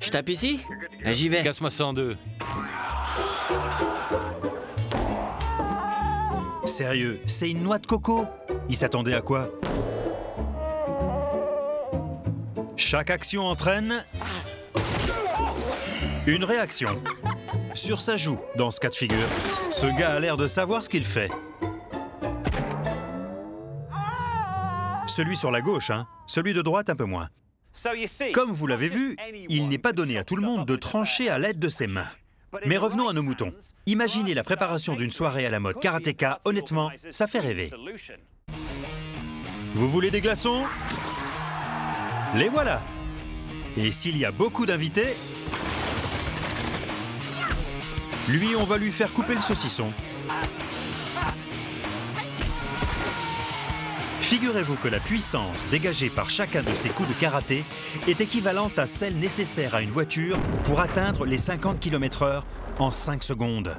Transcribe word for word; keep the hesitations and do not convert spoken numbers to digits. Je tape ici? J'y vais. Casse-moi ça en deux. Sérieux, c'est une noix de coco? Il s'attendait à quoi? Chaque action entraîne une réaction. Sur sa joue, dans ce cas de figure. Ce gars a l'air de savoir ce qu'il fait. Celui sur la gauche, hein. Celui de droite, un peu moins. Comme vous l'avez vu, il n'est pas donné à tout le monde de trancher à l'aide de ses mains. Mais revenons à nos moutons. Imaginez la préparation d'une soirée à la mode karatéka, honnêtement, ça fait rêver. Vous voulez des glaçons? Les voilà. Et s'il y a beaucoup d'invités... Lui, on va lui faire couper le saucisson. Figurez-vous que la puissance dégagée par chacun de ces coups de karaté est équivalente à celle nécessaire à une voiture pour atteindre les cinquante kilomètres heure en cinq secondes.